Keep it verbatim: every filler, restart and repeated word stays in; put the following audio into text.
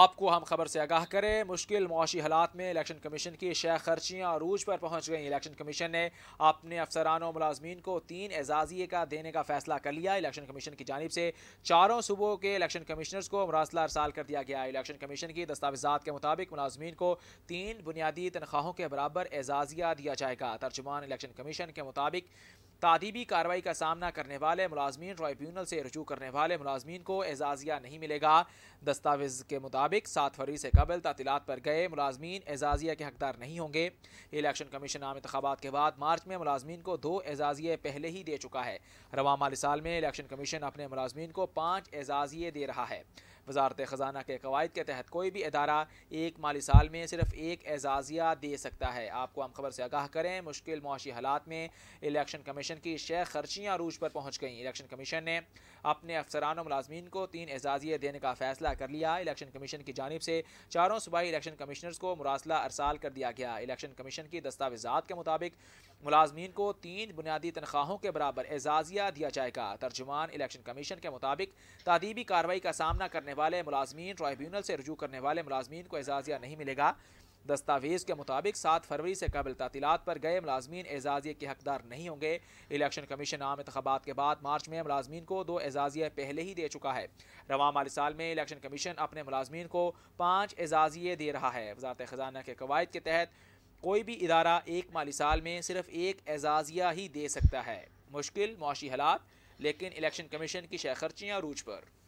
आपको हम खबर से आगाह करें। मुश्किल मौशी हालात में इलेक्शन कमीशन की शेयर खर्चियाँ अरूज पर पहुँच गई। इलेक्शन कमीशन ने अपने अफसरान और मुलाजमीन को तीन एजाजिए का देने का फैसला कर लिया। इलेक्शन कमीशन की जानिब से चारों सूबों के इलेक्शन कमिश्नर्स को मरासला अरसाल कर दिया गया। इलेक्शन कमीशन की दस्तावेजात के मुताबिक मुलाजमीन को तीन बुनियादी तनख्वाहों के बराबर एजाजिया दिया जाएगा। तर्जुमान इलेक्शन कमीशन के मुताबिक तादीबी कार्रवाई का सामना करने वाले मुलाजमीन ट्राइब्यूनल से रजू करने वाले मुलाजमीन को एजाजिया नहीं मिलेगा। दस्तावेज़ के मुताबिक सात फरवरी से कबल तातीलात पर गए मुलाजमीन एजाजिया के हकदार नहीं होंगे। इलेक्शन कमीशन आम इंतखाबात के बाद मार्च में मुलाजमीन को दो एजाजिए पहले ही दे चुका है। रवां माली साल में इलेक्शन कमीशन अपने मुलाजमीन को पाँच एजाजिए दे रहा है। वजारत ख़जाना के कवायद के तहत कोई भी अदारा एक माली साल में सिर्फ एक एजाजिया दे सकता है। आपको हम खबर से आगाह करें। मुश्किल मौशी हालात में इलेक्शन कमीशन की शेयर खर्चियाँ अरूज पर पहुँच गईं। इलेक्शन कमीशन ने अपने अफसरान और मुलाजमीन को तीन एजाजिए देने का फैसला कर लिया। इलेक्शन कमीशन की जानिब से चारों सूबाई इलेक्शन कमिश्नर्स को मरासला अरसाल कर दिया गया। इलेक्शन कमीशन की दस्तावेजात के मुताबिक मुलाजमीन को तीन बुनियादी तनख्वाहों के बराबर एजाजिया दिया जाएगा। तर्जुमान इलेक्शन कमीशन के मुताबिक तादीबी कार्रवाई का सामना करने वाले मुलाजमीन ट्राइब्यूनल से रजू करने वाले मुलाजमीन को एजाजिया नहीं मिलेगा। दस्तावेज के मुताबिक सात फरवरी से कबल तातीलात पर गए मुलाजमीन एजाजिए के हकदार नहीं होंगे। इलेक्शन कमीशन आम इंतखाबात के बाद मार्च में मुलाजमीन को दो एजाजिए पहले ही दे चुका है। रवां माली साल में इलेक्शन कमीशन अपने मुलाजमीन को पाँच एजाजिए दे रहा है। वजारत खजाना के कवायद के तहत कोई भी इदारा एक माली साल में सिर्फ एक एजाजिया ही दे सकता है। मुश्किल मौशी हालात लेकिन इलेक्शन कमीशन की शेयर खर्चियाँ अरूज पर।